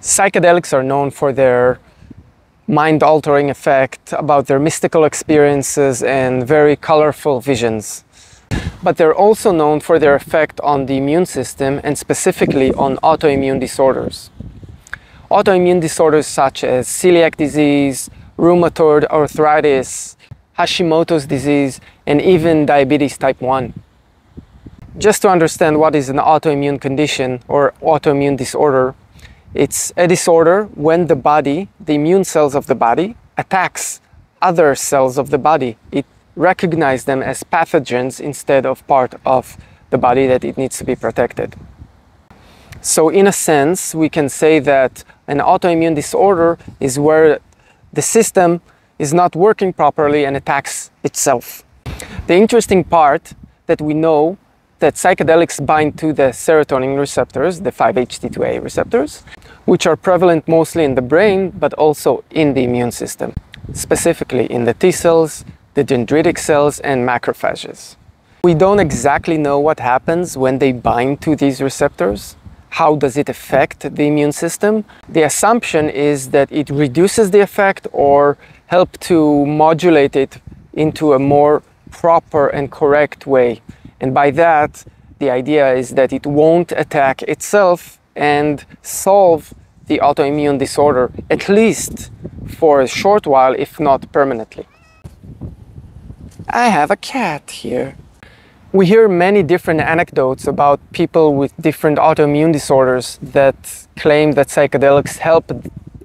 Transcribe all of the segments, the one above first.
Psychedelics are known for their mind-altering effect, about their mystical experiences and very colorful visions. But they're also known for their effect on the immune system and specifically on autoimmune disorders. Autoimmune disorders such as celiac disease, rheumatoid arthritis, Hashimoto's disease, and even diabetes type 1. Just to understand what is an autoimmune condition or autoimmune disorder, it's a disorder when the body, the immune cells of the body, attacks other cells of the body. It recognizes them as pathogens instead of part of the body that it needs to be protected. So in a sense, we can say that an autoimmune disorder is where the system is not working properly and attacks itself. The interesting part that we know that psychedelics bind to the serotonin receptors, the 5-HT2A receptors, which are prevalent mostly in the brain, but also in the immune system, specifically in the T cells, the dendritic cells, and macrophages. We don't exactly know what happens when they bind to these receptors. How does it affect the immune system? The assumption is that it reduces the effect or helps to modulate it into a more proper and correct way. And by that, the idea is that it won't attack itself and solve the autoimmune disorder, at least for a short while, if not permanently. I have a cat here. We hear many different anecdotes about people with different autoimmune disorders that claim that psychedelics help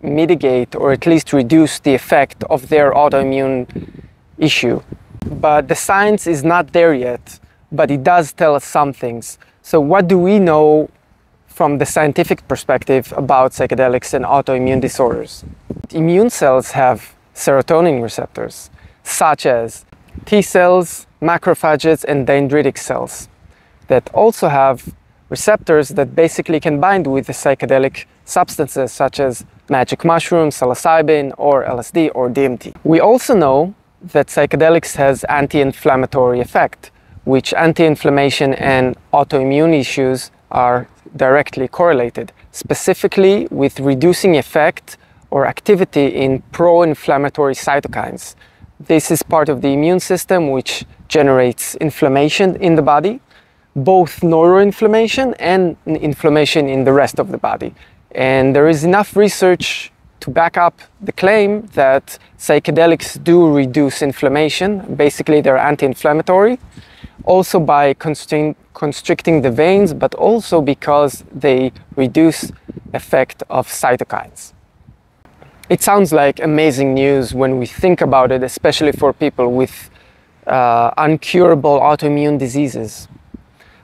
mitigate or at least reduce the effect of their autoimmune issue. But the science is not there yet. But it does tell us some things. So what do we know from the scientific perspective about psychedelics and autoimmune disorders? Immune cells have serotonin receptors, such as T cells, macrophages, and dendritic cells, that also have receptors that basically can bind with the psychedelic substances, such as magic mushroom, psilocybin, or LSD, or DMT. We also know that psychedelics has anti-inflammatory effect, which anti-inflammation and autoimmune issues are directly correlated, specifically with reducing effect or activity in pro-inflammatory cytokines. This is part of the immune system which generates inflammation in the body, both neuroinflammation and inflammation in the rest of the body. And there is enough research to back up the claim that psychedelics do reduce inflammation. Basically, they're anti-inflammatory. Also by constricting the veins, but also because they reduce effect of cytokines. It sounds like amazing news when we think about it, especially for people with uncurable autoimmune diseases.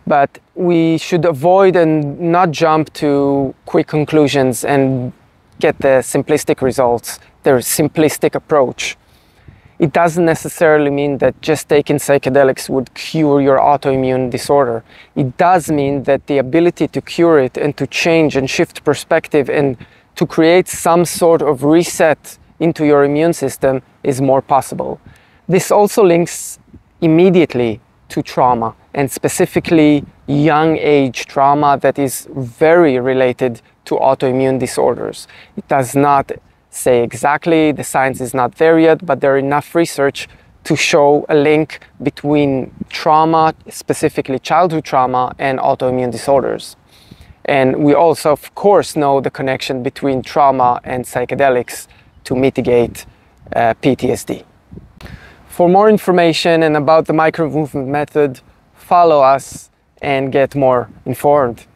But we should avoid and not jump to quick conclusions and get the simplistic results, their simplistic approach. It doesn't necessarily mean that just taking psychedelics would cure your autoimmune disorder. It does mean that the ability to cure it and to change and shift perspective and to create some sort of reset into your immune system is more possible. This also links immediately to trauma, and specifically young age trauma that is very related to autoimmune disorders. It does not say exactly, the science is not there yet, but there is enough research to show a link between trauma, specifically childhood trauma, and autoimmune disorders. And we also, of course, know the connection between trauma and psychedelics to mitigate PTSD. For more information and about the micro-movement method, follow us and get more informed.